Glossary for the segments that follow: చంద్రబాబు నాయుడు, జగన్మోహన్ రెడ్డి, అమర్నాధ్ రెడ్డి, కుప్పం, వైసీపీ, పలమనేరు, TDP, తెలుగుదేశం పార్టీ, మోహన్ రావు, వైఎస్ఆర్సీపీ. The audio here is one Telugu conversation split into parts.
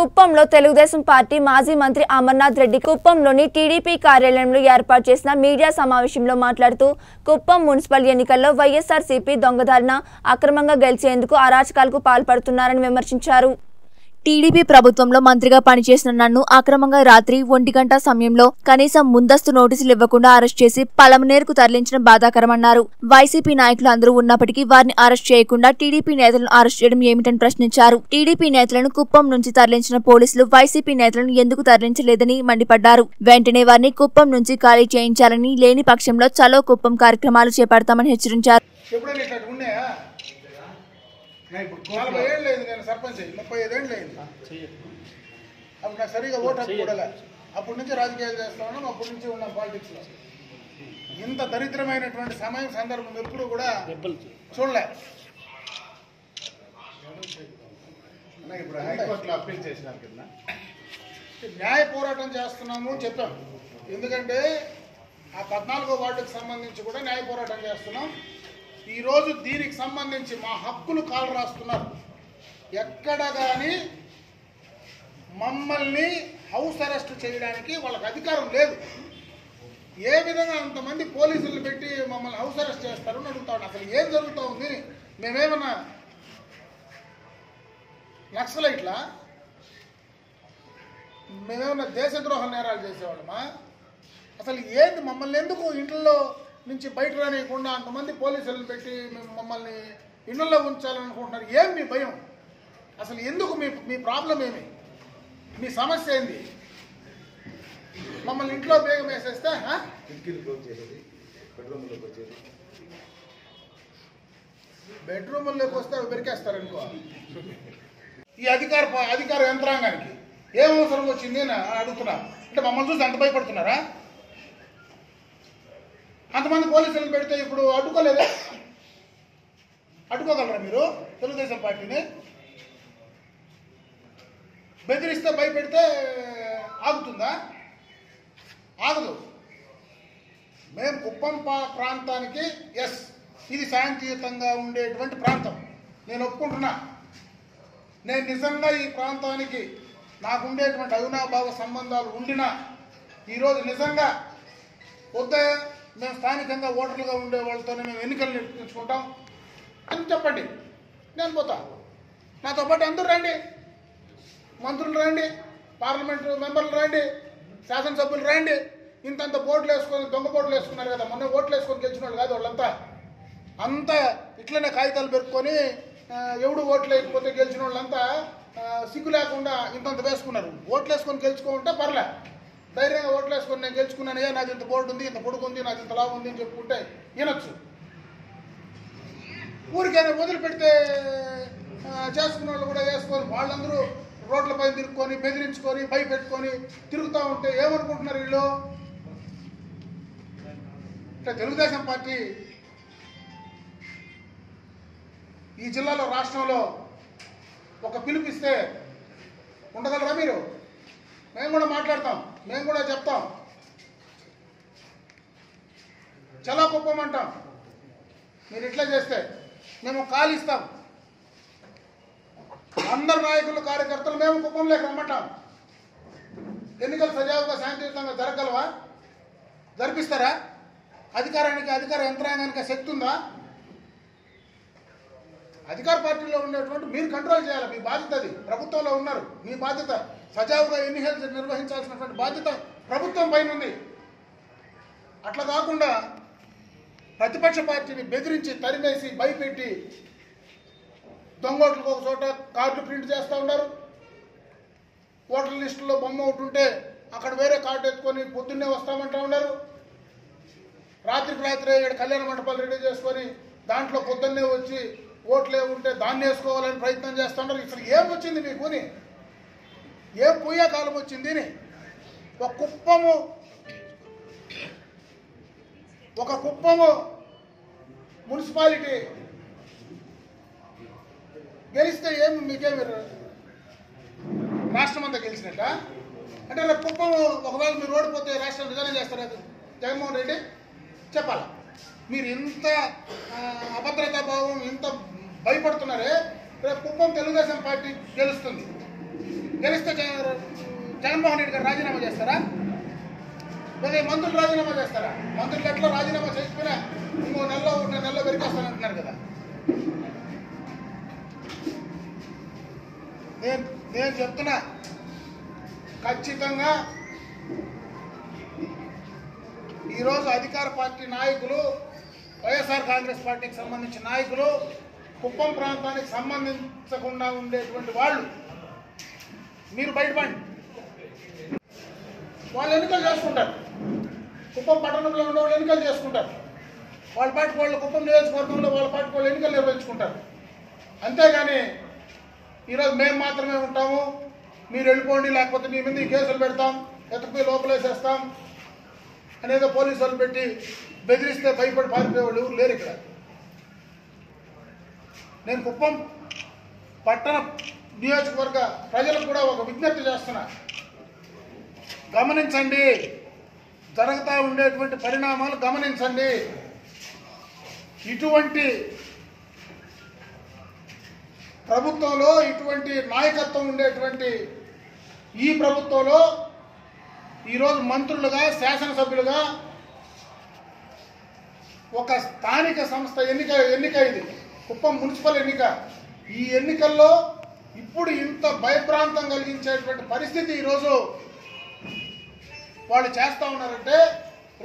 కుప్పంలో తెలుగుదేశం పార్టీ మాజీ మంత్రి అమర్నాధ్ రెడ్డి కుప్పంలోని టీడీపీ కార్యాలయంలో ఏర్పాటు చేసిన మీడియా సమావేశంలో మాట్లాడుతూ కుప్పం మున్సిపల్ ఎన్నికల్లో వైఎస్ఆర్సీపీ దొంగదారిన అక్రమంగా గెలిచేందుకు అరాచకాలకు పాల్పడుతున్నారని విమర్శించారు। టీడీపీ ప్రభుత్వంలో మంత్రిగా పనిచేసిన నన్ను అక్రమంగా రాత్రి 1 గంట సమయంలో కనీసం ముందస్తు నోటీసులు ఇవ్వకుండా అరెస్ట్ చేసి పలమనేరుకు తరలించడం బాధాకరమన్నారు। వైసీపీ నాయకులు అందరూ ఉన్నప్పటికీ వారిని అరెస్ట్ చేయకుండా టీడీపీ నేతలను అరెస్ట్ చేయడం ఏమిటని ప్రశ్నించారు। టీడీపీ నేతలను కుప్పం నుంచి తరలించిన పోలీసులు వైసీపీ నేతలను ఎందుకు తరలించలేదని మండిపడ్డారు। వెంటనే వారిని కుప్పం నుంచి ఖాళీ చేయించాలని, లేని పక్షంలో చలో కుప్పం కార్యక్రమాలు చేపడతామని హెచ్చరించారు। सरपंच 35 अब ना सर ओट हूड़ा अपड़े राजकीय पॉलिटिक्स इंत दरिद्रम समय सदर्भ चूड इन न्याय पोराटम एंकं आ 14వ वार्ड की संबंधी न्याय पोराटम दी संबंधी मा हक्ल काल रास्तानी मम्मल हाउस अरेस्ट चेयरानी वाल अधिकार ले विधा अंतमी मम्मी हाउस अरेस्टार अड़ता असल जो मेमेमना नक्सलैट मेमेमना देशद्रोह नेरावा असल मम्मल इंटो నుంచి బయట రానికుండా అంతమంది పోలీసులు పెట్టి మమ్మల్ని ఇళ్ళల్లో ఉంచాలని అనుకుంటున్నారు। ఏం మీ భయం? అసలు ఎందుకు మీ ప్రాబ్లం ఏమి? మీ సమస్య ఏంది? మమ్మల్ని ఇంట్లో బేగం వేసేస్తే హ కిటికీలు క్లోజ్ చేసేది బెడ్రూమ్లోకి వచ్చేది బెడ్రూమ్లోకి వస్తే వెరికేస్తారు అనుకో। ఈ అధికార యంత్రాంగానికి ఏం అవసరం వచ్చింది అని అడుగుతున్నా అంటే మమ్మల్ని చూసి అంత భయపడుతున్నారా? अंतम पोलते इपू अड्डे अड्डा तेलुगुदेशम पार्टी ने बेदरी भयपड़ते आगुदा आगो मैं कुप्पम प्राता यस इध शांतियुत उड़े प्राप्त ने निजा प्राता की नाकड़े अविनाभाव संबंध उ निजा वे मैं स्थानिक ओटर् उड़ेवा मैं एन कपड़ी नोता ना तो बट अंदर रही मंत्री रही पार्लमेंट मेबर रही शासन सभ्यु रही इंत बोर्ड दुंग बोर्ड कदा मोने ओटल्को गेलो का वाला अंत इलाने कागता पेको एवड़ू ओटल्ते गेलता सिग् लेकिन इंत वेसको ओटल्सको गेलुटे पर्व धैर्य ओटल्सको ना गेलुना ना बोर्ड इंत पड़को ना इंत लाभे इन ऊर के वदलपे चुस्को वालू रोड पैन तिर्को बेदरी भयपेको तिगता उमन वीलो तेलुगुदेशम पार्टी जिले में राष्ट्र पिपे उगलरा मेमड़ता मैं चला कुपमंटा मेरी इलास्ते मैं खाली अंदर नायक कार्यकर्ता मैं कुपम रम्मटा एन कजाव शांतियुत जरगलवा जरपारा अधिकार यंत्रांगा शक्ति अधिकार पार्टी उड़े कंट्रोल चेयर बाध्यता प्रभुत्व बाध्यता సజావుగా ఎన్ని హెల్త్ నిర్వహించాల్సినటువంటి బాధ్యత ప్రభుత్వం పైన ఉంది। అట్లా కాకుండా ప్రతిపక్ష పార్టీని బెదిరించి తరిమేసి భయపెట్టి దొంగోట్లకు ఒక చోట కార్డు ప్రింట్ చేస్తా ఉన్నారు। ఓటర్ లిస్టులో బొమ్మ ఒకటి ఉంటే అక్కడ వేరే కార్డు ఎత్తుకొని పొద్దున్నే వస్తామంటా ఉన్నారు। రాత్రికి రాత్రే కళ్యాణ మండపాలు రెడీ చేసుకొని దాంట్లో పొద్దున్నే వచ్చి ఓట్లే ఉంటే దాన్ని వేసుకోవాలని ప్రయత్నం చేస్తా ఉన్నారు। ఇక్కడ ఏమొచ్చింది మీకుని? ఏ పూయాకాలం వచ్చింది? ఒక కుప్పము మున్సిపాలిటీ గెలిస్తే ఏమి మీకేమి రాష్ట్రం అంతా గెలిచినట్ట? అంటే కుప్పము ఒకవేళ మీరు ఓడిపోతే రాష్ట్రం నిజానం చేస్తారా జగన్మోహన్ రెడ్డి? చెప్పాలా? మీరు ఇంత అభద్రతా భావం ఇంత భయపడుతున్నారే రేపు కుప్పం తెలుగుదేశం పార్టీ గెలుస్తుంది। గెలిస్తే జగన్మోహన్ రెడ్డి గారు రాజీనామా చేస్తారా? లేదా మంత్రులు రాజీనామా చేస్తారా? మంత్రులు ఎట్లా రాజీనామా చేసిపోయినా ఇంకో నెలలో రెండు నెలలో పెరిగేస్తానంటున్నారు కదా. నేను చెప్తున్నా, ఖచ్చితంగా ఈరోజు అధికార పార్టీ నాయకులు, వైఎస్ఆర్ కాంగ్రెస్ పార్టీకి సంబంధించిన నాయకులు, కుప్పం ప్రాంతానికి సంబంధించకుండా ఉండేటువంటి వాళ్ళు మీరు బయటపడి వాళ్ళు ఎన్నికలు చేసుకుంటారు. కుప్పం పట్టణంలో ఉన్న వాళ్ళు ఎన్నికలు చేసుకుంటారు, వాళ్ళ పార్టీ వాళ్ళు, కుప్పం నియోజకవర్గంలో వాళ్ళ పార్టీ వాళ్ళు ఎన్నికలు నిర్వహించుకుంటారు. అంతేగాని ఈరోజు మేము మాత్రమే ఉంటాము, మీరు వెళ్ళిపోండి, లేకపోతే మీ మీద కేసులు పెడతాం, ఎత్తుకుపోయి లోపలేసేస్తాం అనేదో పోలీసు వాళ్ళు పెట్టి బెదిరిస్తే భయపడి పారిపోయేవాళ్ళు ఎవరు లేరు ఇక్కడ. నేను కుప్పం పట్టణ నియోజకవర్గ ప్రజలకు కూడా ఒక విజ్ఞప్తి చేస్తున్నా, గమనించండి, జరుగుతూ ఉండేటువంటి పరిణామాలు గమనించండి. ఇటువంటి ప్రభుత్వంలో, ఇటువంటి నాయకత్వం ఉండేటువంటి ఈ ప్రభుత్వంలో ఈరోజు మంత్రులుగా, శాసనసభ్యులుగా ఒక స్థానిక సంస్థ ఎన్నిక ఇది కుప్పం మున్సిపల్ ఎన్నిక. ఈ ఎన్నికల్లో ఇప్పుడు ఇంత భయప్రాంతం కలిగించేటువంటి పరిస్థితి ఈరోజు వాళ్ళు చేస్తూ ఉన్నారంటే,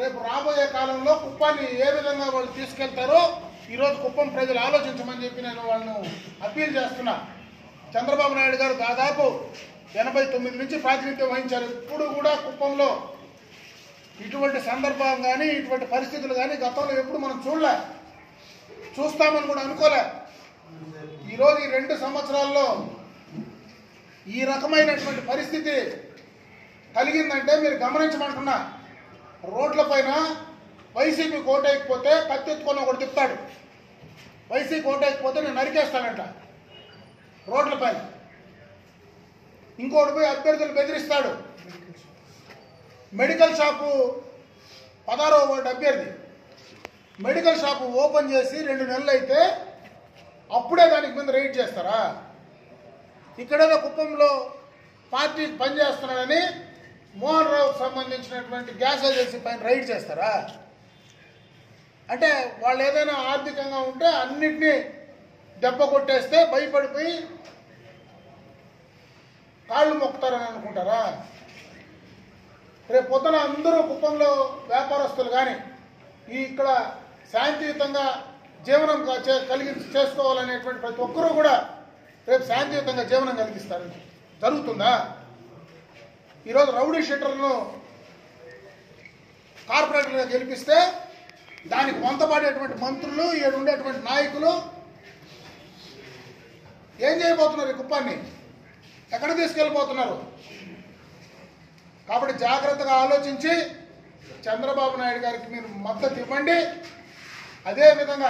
రేపు రాబోయే కాలంలో కుప్పాన్ని ఏ విధంగా వాళ్ళు తీసుకెళ్తారో ఈరోజు కుప్పం ప్రజలు ఆలోచించమని చెప్పి నేను వాళ్ళను అప్పీల్ చేస్తున్నా. చంద్రబాబు నాయుడు గారు దాదాపు 89 నుంచి ప్రాతినిధ్యం వహించారు. ఇప్పుడు కూడా కుప్పంలో ఇటువంటి సందర్భం కానీ, ఇటువంటి పరిస్థితులు కానీ గతంలో ఎప్పుడు మనం చూడలే, చూస్తామని కూడా అనుకోలే. ఈరోజు ఈ 2 సంవత్సరాల్లో ఈ రకమైనటువంటి పరిస్థితి కలిగిందంటే మీరు గమనించమంటున్నా. రోడ్ల పైన వైసీపీ కోటైకపోతే కత్తెత్తుకొని ఒకటి చెప్తాడు, వైసీపీ కోటైకపోతే నేను నరికేస్తానంట రోడ్ల పైన. ఇంకోటి పోయి అభ్యర్థులు బెదిరిస్తాడు. మెడికల్ షాపు 16వ వార్డు అభ్యర్థి మెడికల్ షాపు ఓపెన్ చేసి 2 నెలలు అయితే అప్పుడే దానికి మీద రైడ్ చేస్తారా? ఇక్కడేదో కుప్పంలో పార్టీ పనిచేస్తున్నాడని మోహన్ రావుకు సంబంధించినటువంటి గ్యాస్ ఏజెన్సీ పైన రైడ్ చేస్తారా? అంటే వాళ్ళు ఏదైనా ఆర్థికంగా ఉంటే అన్నిటినీ దెబ్బ కొట్టేస్తే భయపడిపోయి కాళ్ళు మొక్కుతారని అనుకుంటారా? రేపు పొద్దున అందరూ కుప్పంలో వ్యాపారస్తులు కానీ ఇక్కడ శాంతియుతంగా జీవనం కలిగి చేసుకోవాలనేటువంటి ప్రతి ఒక్కరూ కూడా రేపు శాంతియుతంగా జీవనం కలిగిస్తారు, జరుగుతుందా? ఈరోజు రౌడీ షీటర్లను కార్పొరేటర్గా గెలిపిస్తే దానికి వంతపాడేటువంటి మంత్రులు, ఈడ ఉండేటువంటి నాయకులు ఏం చేయబోతున్నారు? ఈ కుప్పాన్ని ఎక్కడ తీసుకెళ్ళిపోతున్నారు? కాబట్టి జాగ్రత్తగా ఆలోచించి చంద్రబాబు నాయుడు గారికి మీరు మద్దతు ఇవ్వండి. అదేవిధంగా